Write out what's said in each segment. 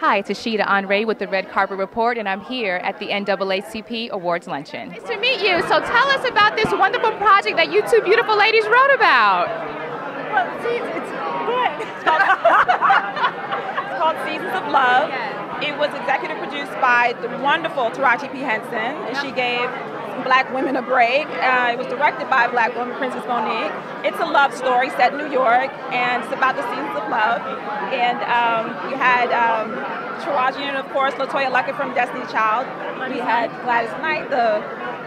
Hi, it's Aishida Andre with the Red Carpet Report, and I'm here at the NAACP Awards Luncheon. Nice to meet you. So tell us about this wonderful project that you two beautiful ladies wrote about. Well, see, it's good. It's called Seasons of Love. Yes. It was executive produced by the wonderful Taraji P. Henson, and she gave Black women a break. It was directed by a Black woman, Princess Monique. It's a love story set in New York, and it's about the seasons of love. And we had Taraji, and of course, Latoya Luckett from Destiny Child. We had Gladys Knight, the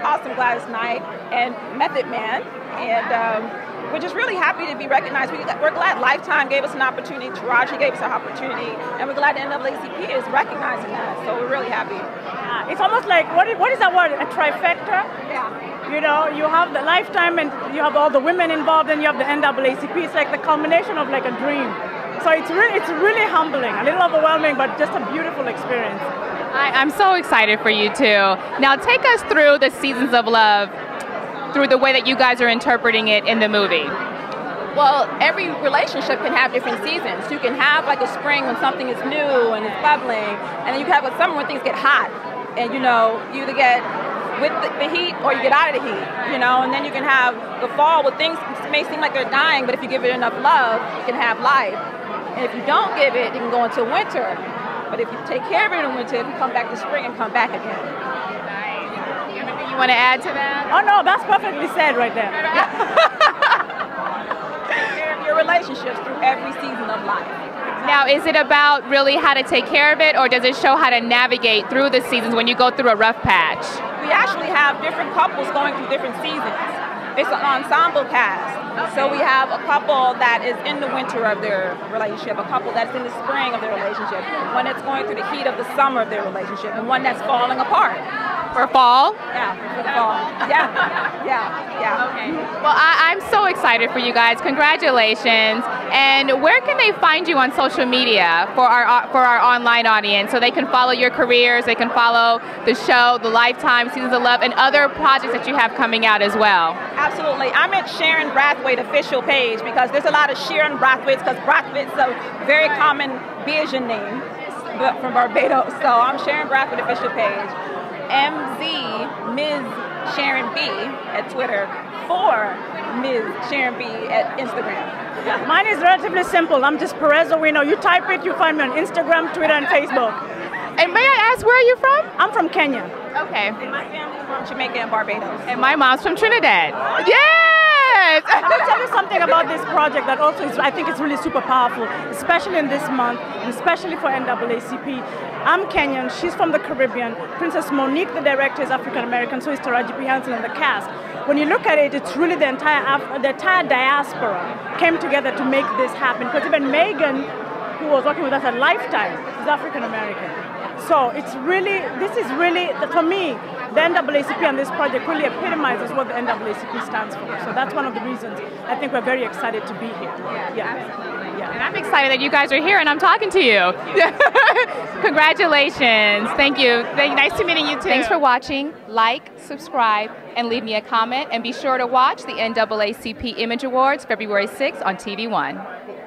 awesome Gladys Knight, and Method Man. And we're just really happy to be recognized. We're glad Lifetime gave us an opportunity, Taraji gave us an opportunity, and we're glad the NAACP is recognizing us. So we're really happy. It's almost like, what is that word, a trifecta? Yeah. You know, you have the Lifetime, and you have all the women involved, and you have the NAACP. It's like the culmination of like a dream. So it's really humbling, a little overwhelming, but just a beautiful experience. I'm so excited for you two. Now take us through the Seasons of Love, through the way that you guys are interpreting it in the movie. Well, every relationship can have different seasons. You can have like a spring when something is new and it's bubbling, and then you can have a summer when things get hot. And you know, you either get with the heat or you get out of the heat, you know, and then you can have the fall where things may seem like they're dying, but if you give it enough love, you can have life. And if you don't give it, you can go into winter. But if you take care of it in winter, it can come back to spring and come back again. You want to add to that? Oh no, that's perfectly said right there. Your relationships through every season of life. Exactly. Now, is it about really how to take care of it, or does it show how to navigate through the seasons when you go through a rough patch? We actually have different couples going through different seasons. It's an ensemble cast. Okay. So we have a couple that is in the winter of their relationship, a couple that's in the spring of their relationship, one that's going through the heat of the summer of their relationship, and one that's falling apart. For fall? Yeah, for fall. Yeah. Okay. Well, I'm so excited for you guys. Congratulations. And where can they find you on social media for our online audience, so they can follow your careers, they can follow the show, the Lifetime, Seasons of Love, and other projects that you have coming out as well? Absolutely. I'm at Sharon Braithwaite official page, because there's a lot of Sharon Braithwaites, because Braithwaite's a very common Bayesian name from Barbados. So I'm Sharon Braithwaite official page. MZ Ms. Sharon B at Twitter, for Ms. Sharon B at Instagram. Mine is relatively simple. I'm just Peres Owino. You type it, you find me on Instagram, Twitter, and Facebook. And may I ask, where are you from? I'm from Kenya. Okay. And my family's from Jamaica and Barbados. And my mom's from Trinidad. Yes! I'll tell you something about this project that also is, I think it's really super powerful, especially in this month, and especially for NAACP. I'm Kenyan, she's from the Caribbean. Princess Monique, the director, is African-American, so is Taraji P. Henson and the cast. When you look at it, it's really the entire diaspora came together to make this happen, because even Meghan, who was working with us at Lifetime, is African-American. So it's really, this is really, for me, the NAACP and this project really epitomizes what the NAACP stands for. So that's one of the reasons I think we're very excited to be here. Yeah. Yeah. And I'm excited that you guys are here and I'm talking to you. Congratulations. Thank you. Nice to meeting you too. Thanks for watching. Like, subscribe, and leave me a comment. And be sure to watch the NAACP Image Awards February 6th on TV1.